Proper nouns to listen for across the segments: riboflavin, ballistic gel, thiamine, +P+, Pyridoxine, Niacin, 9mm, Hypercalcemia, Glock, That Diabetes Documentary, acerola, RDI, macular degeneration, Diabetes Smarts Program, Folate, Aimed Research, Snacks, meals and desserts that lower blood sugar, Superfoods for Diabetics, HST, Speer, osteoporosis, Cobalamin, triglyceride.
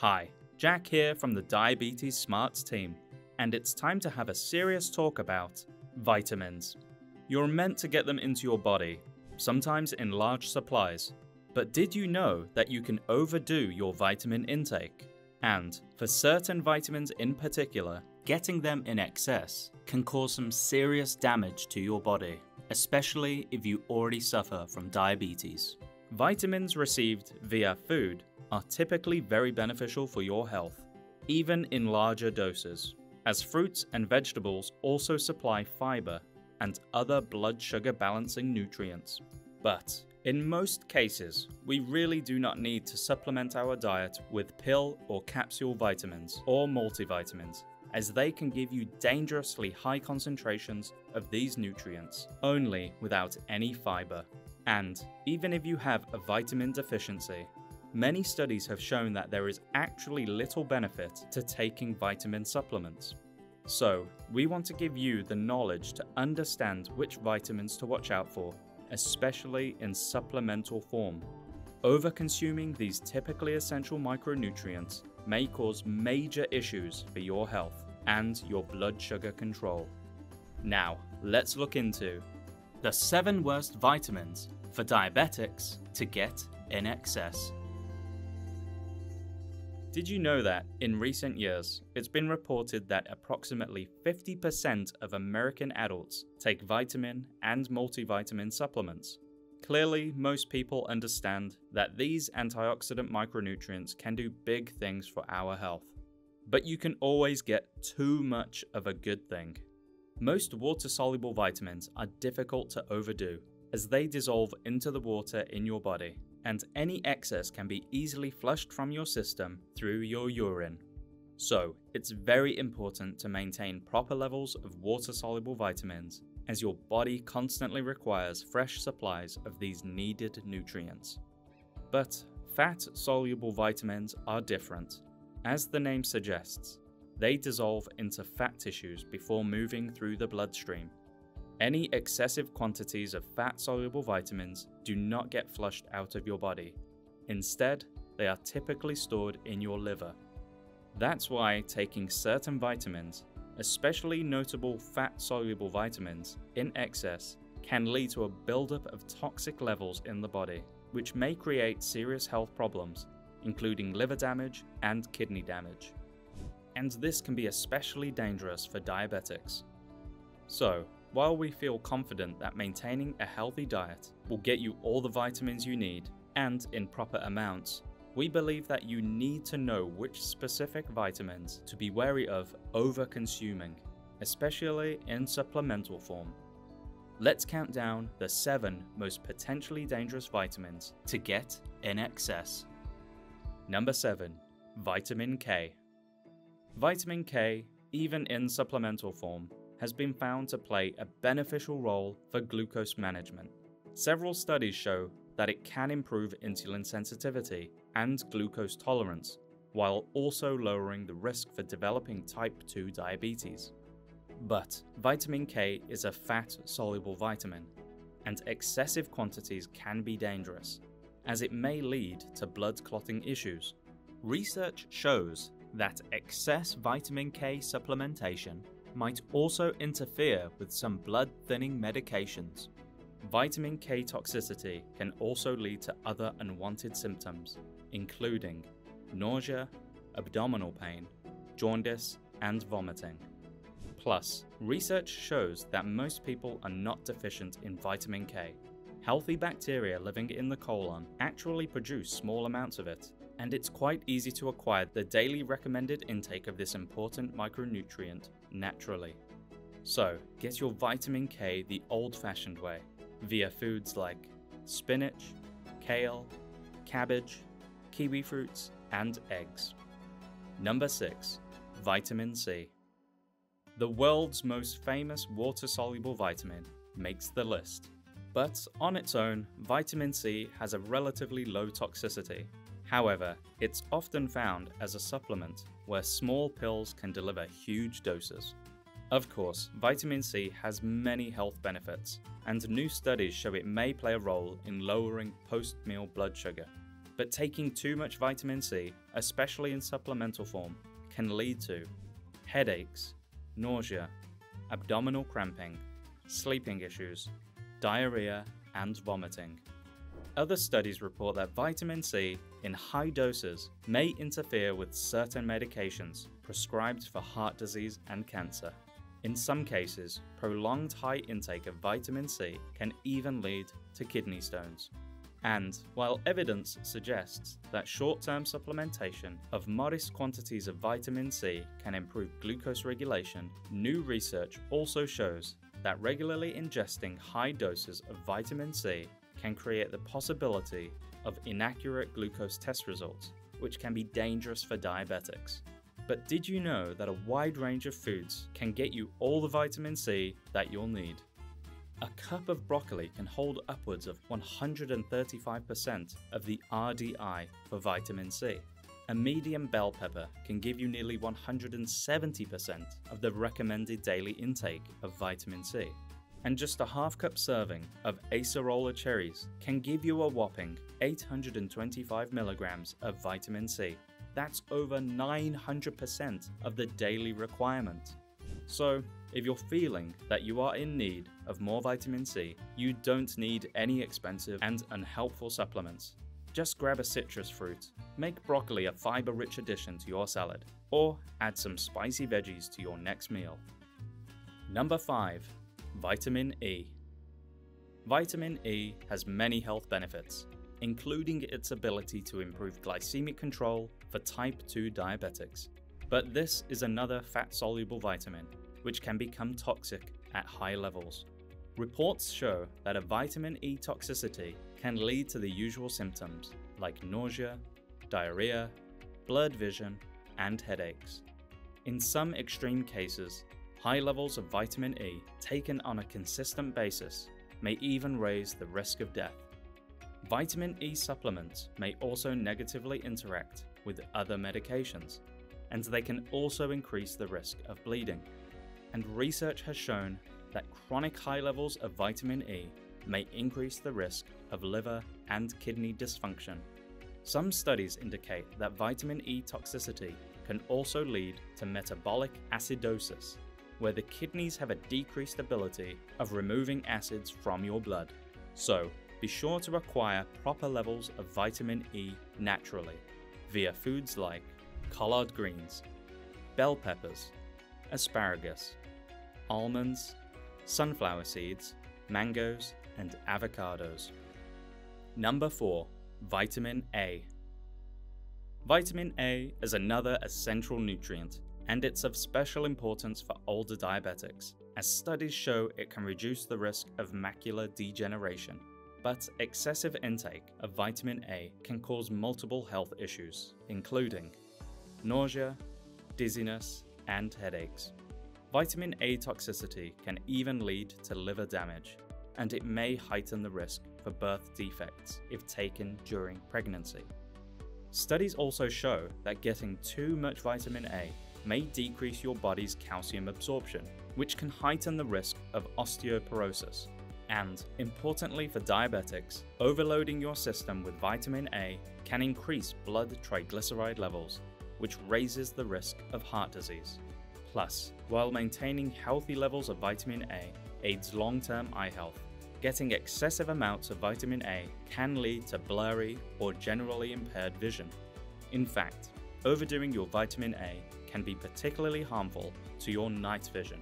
Hi, Jack here from the Diabetes Smarts team, and it's time to have a serious talk about vitamins. You're meant to get them into your body, sometimes in large supplies. But did you know that you can overdo your vitamin intake? And for certain vitamins in particular, getting them in excess can cause some serious damage to your body, especially if you already suffer from diabetes. Vitamins received via food are typically very beneficial for your health, even in larger doses, as fruits and vegetables also supply fiber and other blood sugar balancing nutrients. But in most cases, we really do not need to supplement our diet with pill or capsule vitamins or multivitamins, as they can give you dangerously high concentrations of these nutrients, only without any fiber. And even if you have a vitamin deficiency, many studies have shown that there is actually little benefit to taking vitamin supplements. So, we want to give you the knowledge to understand which vitamins to watch out for, especially in supplemental form. Overconsuming these typically essential micronutrients may cause major issues for your health and your blood sugar control. Now, let's look into the 7 worst vitamins for diabetics to get in excess. Did you know that, in recent years, it's been reported that approximately 50% of American adults take vitamin and multivitamin supplements? Clearly, most people understand that these antioxidant micronutrients can do big things for our health. But you can always get too much of a good thing. Most water-soluble vitamins are difficult to overdo, as they dissolve into the water in your body, and any excess can be easily flushed from your system through your urine. So, it's very important to maintain proper levels of water-soluble vitamins, as your body constantly requires fresh supplies of these needed nutrients. But fat-soluble vitamins are different. As the name suggests, they dissolve into fat tissues before moving through the bloodstream. Any excessive quantities of fat-soluble vitamins do not get flushed out of your body. Instead, they are typically stored in your liver. That's why taking certain vitamins, especially notable fat-soluble vitamins, in excess can lead to a buildup of toxic levels in the body, which may create serious health problems, including liver damage and kidney damage. And this can be especially dangerous for diabetics. So, while we feel confident that maintaining a healthy diet will get you all the vitamins you need, and in proper amounts, we believe that you need to know which specific vitamins to be wary of over-consuming, especially in supplemental form. Let's count down the 7 most potentially dangerous vitamins to get in excess. Number 7. Vitamin K. Vitamin K, even in supplemental form, has been found to play a beneficial role for glucose management. Several studies show that it can improve insulin sensitivity and glucose tolerance, while also lowering the risk for developing type 2 diabetes. But vitamin K is a fat-soluble vitamin, and excessive quantities can be dangerous, as it may lead to blood clotting issues. Research shows that excess vitamin K supplementation might also interfere with some blood-thinning medications. Vitamin K toxicity can also lead to other unwanted symptoms, including nausea, abdominal pain, jaundice, and vomiting. Plus, research shows that most people are not deficient in vitamin K. Healthy bacteria living in the colon actually produce small amounts of it, and it's quite easy to acquire the daily recommended intake of this important micronutrient naturally. So, get your vitamin K the old-fashioned way, via foods like spinach, kale, cabbage, kiwi fruits, and eggs. Number 6. Vitamin C. The world's most famous water-soluble vitamin makes the list. But on its own, vitamin C has a relatively low toxicity. However, it's often found as a supplement where small pills can deliver huge doses. Of course, vitamin C has many health benefits, and new studies show it may play a role in lowering post-meal blood sugar. But taking too much vitamin C, especially in supplemental form, can lead to headaches, nausea, abdominal cramping, sleeping issues, diarrhea, and vomiting. Other studies report that vitamin C in high doses may interfere with certain medications prescribed for heart disease and cancer. In some cases, prolonged high intake of vitamin C can even lead to kidney stones. And while evidence suggests that short-term supplementation of modest quantities of vitamin C can improve glucose regulation, new research also shows that regularly ingesting high doses of vitamin C can create the possibility of inaccurate glucose test results, which can be dangerous for diabetics. But did you know that a wide range of foods can get you all the vitamin C that you'll need? A cup of broccoli can hold upwards of 135% of the RDI for vitamin C. A medium bell pepper can give you nearly 170% of the recommended daily intake of vitamin C. And just a half-cup serving of acerola cherries can give you a whopping 825 milligrams of vitamin C. That's over 900% of the daily requirement. So, if you're feeling that you are in need of more vitamin C, you don't need any expensive and unhelpful supplements. Just grab a citrus fruit, make broccoli a fiber-rich addition to your salad, or add some spicy veggies to your next meal. Number 5. Vitamin E. Vitamin E has many health benefits, including its ability to improve glycemic control for type 2 diabetics. But this is another fat-soluble vitamin, which can become toxic at high levels. Reports show that a vitamin E toxicity can lead to the usual symptoms like nausea, diarrhea, blurred vision, and headaches. In some extreme cases, high levels of vitamin E taken on a consistent basis may even raise the risk of death. Vitamin E supplements may also negatively interact with other medications, and they can also increase the risk of bleeding. And research has shown that chronic high levels of vitamin E may increase the risk of liver and kidney dysfunction. Some studies indicate that vitamin E toxicity can also lead to metabolic acidosis, where the kidneys have a decreased ability of removing acids from your blood. So, be sure to acquire proper levels of vitamin E naturally, via foods like collard greens, bell peppers, asparagus, almonds, sunflower seeds, mangoes, and avocados. Number 4. Vitamin A. Vitamin A is another essential nutrient, and it's of special importance for older diabetics, as studies show it can reduce the risk of macular degeneration. But excessive intake of vitamin A can cause multiple health issues, including nausea, dizziness, and headaches. Vitamin A toxicity can even lead to liver damage, and it may heighten the risk for birth defects if taken during pregnancy. Studies also show that getting too much vitamin A may decrease your body's calcium absorption, which can heighten the risk of osteoporosis. And, importantly for diabetics, overloading your system with vitamin A can increase blood triglyceride levels, which raises the risk of heart disease. Plus, while maintaining healthy levels of vitamin A aids long-term eye health, getting excessive amounts of vitamin A can lead to blurry or generally impaired vision. In fact, overdoing your vitamin A can be particularly harmful to your night vision.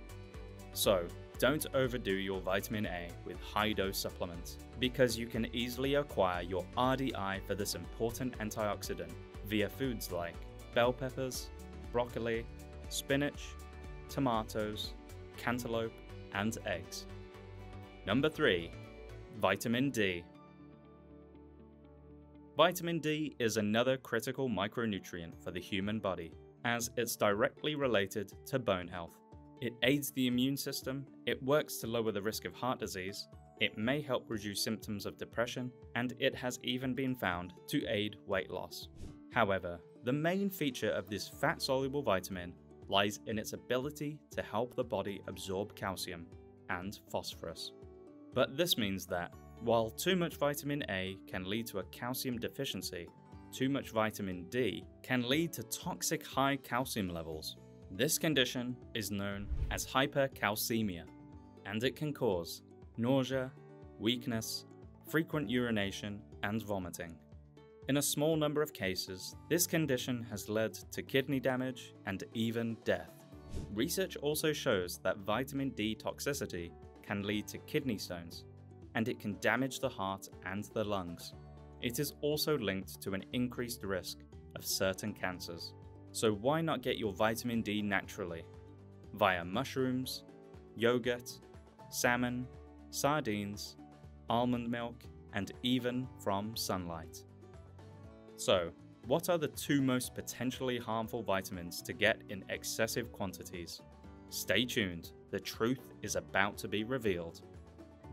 So, don't overdo your vitamin A with high-dose supplements, because you can easily acquire your RDI for this important antioxidant via foods like bell peppers, broccoli, spinach, tomatoes, cantaloupe, and eggs. Number 3. Vitamin D. Vitamin D is another critical micronutrient for the human body, as it's directly related to bone health. It aids the immune system, it works to lower the risk of heart disease, it may help reduce symptoms of depression, and it has even been found to aid weight loss. However, the main feature of this fat-soluble vitamin lies in its ability to help the body absorb calcium and phosphorus. But this means that, while too much vitamin A can lead to a calcium deficiency, too much vitamin D can lead to toxic high calcium levels. This condition is known as hypercalcemia, and it can cause nausea, weakness, frequent urination, and vomiting. In a small number of cases, this condition has led to kidney damage and even death. Research also shows that vitamin D toxicity can lead to kidney stones, and it can damage the heart and the lungs. It is also linked to an increased risk of certain cancers. So why not get your vitamin D naturally? Via mushrooms, yogurt, salmon, sardines, almond milk, and even from sunlight. So, what are the two most potentially harmful vitamins to get in excessive quantities? Stay tuned, the truth is about to be revealed.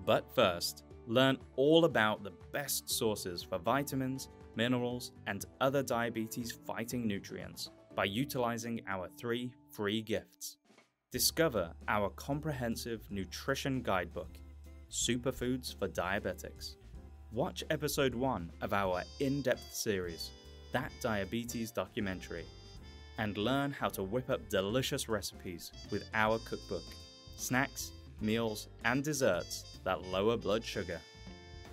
But first, learn all about the best sources for vitamins, minerals, and other diabetes-fighting nutrients by utilizing our 3 free gifts. Discover our comprehensive nutrition guidebook, Superfoods for Diabetics. Watch episode 1 of our in-depth series, That Diabetes Documentary, and learn how to whip up delicious recipes with our cookbook, Snacks, Meals and Desserts that Lower Blood Sugar.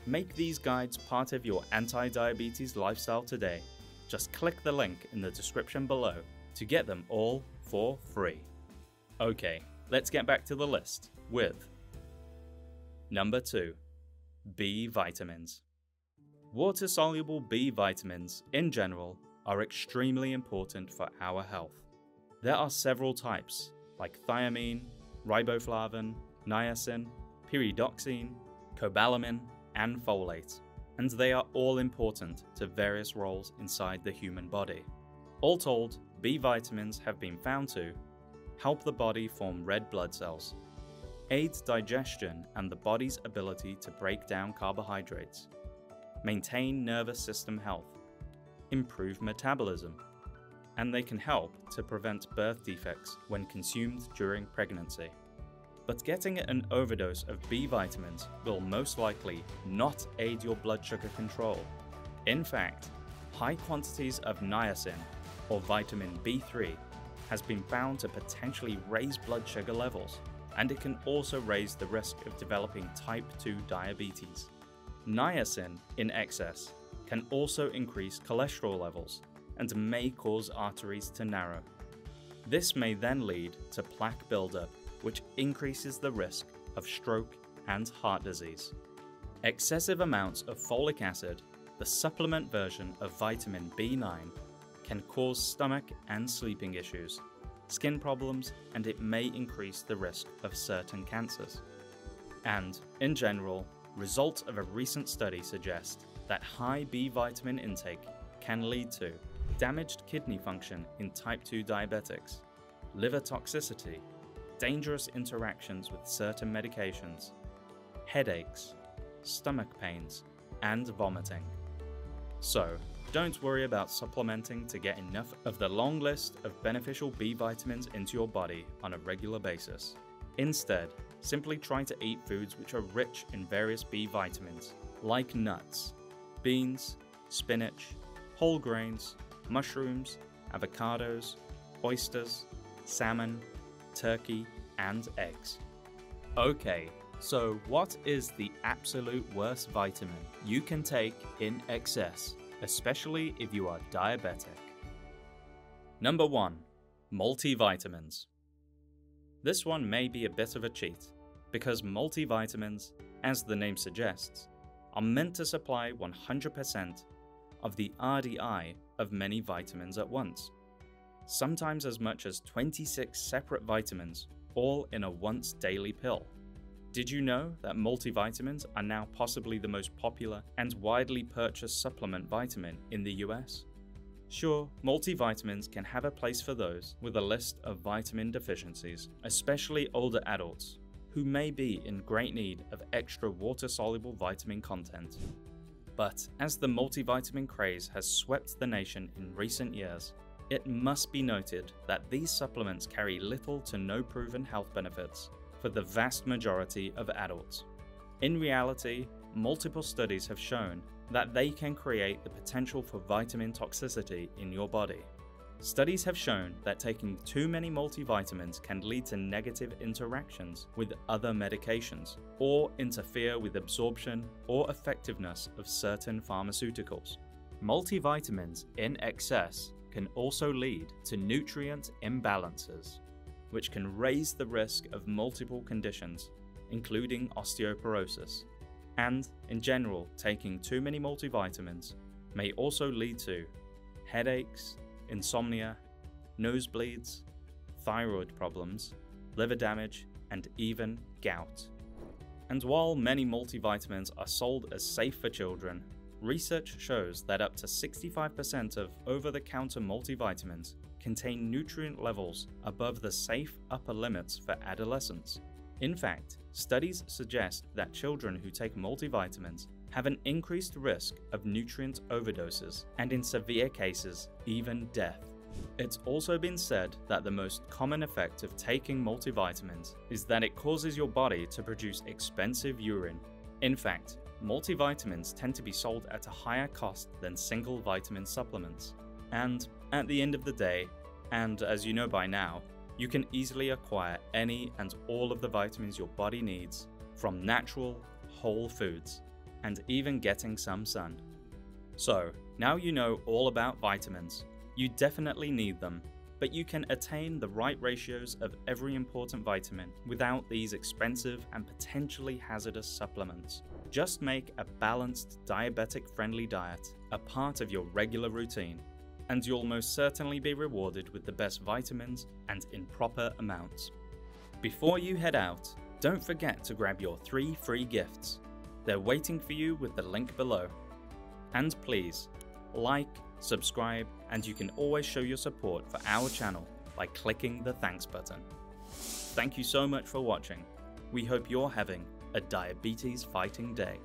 Make these guides part of your anti-diabetes lifestyle today. Just click the link in the description below to get them all for free. Okay, let's get back to the list with number 2. B vitamins. Water-soluble B vitamins, in general, are extremely important for our health. There are several types, like thiamine, riboflavin, niacin, pyridoxine, cobalamin, and folate, and they are all important to various roles inside the human body. All told, B vitamins have been found to help the body form red blood cells, aids digestion and the body's ability to break down carbohydrates, maintain nervous system health, improve metabolism, and they can help to prevent birth defects when consumed during pregnancy. But getting an overdose of B vitamins will most likely not aid your blood sugar control. In fact, high quantities of niacin, or vitamin B3, has been found to potentially raise blood sugar levels, and it can also raise the risk of developing type 2 diabetes. Niacin in excess can also increase cholesterol levels and may cause arteries to narrow. This may then lead to plaque buildup, which increases the risk of stroke and heart disease. Excessive amounts of folic acid, the supplement version of vitamin B9, can cause stomach and sleeping issues, skin problems, and it may increase the risk of certain cancers. And, in general, results of a recent study suggest that high B vitamin intake can lead to damaged kidney function in type 2 diabetics, liver toxicity, dangerous interactions with certain medications, headaches, stomach pains, and vomiting. So, don't worry about supplementing to get enough of the long list of beneficial B vitamins into your body on a regular basis. Instead, simply try to eat foods which are rich in various B vitamins, like nuts, beans, spinach, whole grains, mushrooms, avocados, oysters, salmon, turkey, and eggs. Okay, so what is the absolute worst vitamin you can take in excess, especially if you are diabetic? Number 1. Multivitamins. This one may be a bit of a cheat, because multivitamins, as the name suggests, are meant to supply 100% of the RDI of many vitamins at once, sometimes as much as 26 separate vitamins, all in a once-daily pill. Did you know that multivitamins are now possibly the most popular and widely purchased supplement vitamin in the US? Sure, multivitamins can have a place for those with a list of vitamin deficiencies, especially older adults, who may be in great need of extra water-soluble vitamin content. But as the multivitamin craze has swept the nation in recent years, it must be noted that these supplements carry little to no proven health benefits for the vast majority of adults. In reality, multiple studies have shown that they can create the potential for vitamin toxicity in your body. Studies have shown that taking too many multivitamins can lead to negative interactions with other medications or interfere with absorption or effectiveness of certain pharmaceuticals. Multivitamins in excess can also lead to nutrient imbalances, which can raise the risk of multiple conditions, including osteoporosis. And, in general, taking too many multivitamins may also lead to headaches, insomnia, nosebleeds, thyroid problems, liver damage, and even gout. And while many multivitamins are sold as safe for children, research shows that up to 65% of over-the-counter multivitamins contain nutrient levels above the safe upper limits for adolescents. In fact, studies suggest that children who take multivitamins have an increased risk of nutrient overdoses and, in severe cases, even death. It's also been said that the most common effect of taking multivitamins is that it causes your body to produce expensive urine. In fact, multivitamins tend to be sold at a higher cost than single vitamin supplements. And at the end of the day, and as you know by now, you can easily acquire any and all of the vitamins your body needs from natural, whole foods, and even getting some sun. So, now you know all about vitamins. You definitely need them, but you can attain the right ratios of every important vitamin without these expensive and potentially hazardous supplements. Just make a balanced, diabetic-friendly diet a part of your regular routine, and you'll most certainly be rewarded with the best vitamins and in proper amounts. Before you head out, don't forget to grab your 3 free gifts. They're waiting for you with the link below. And please, like, subscribe, and you can always show your support for our channel by clicking the thanks button. Thank you so much for watching. We hope you're having a diabetes-fighting day.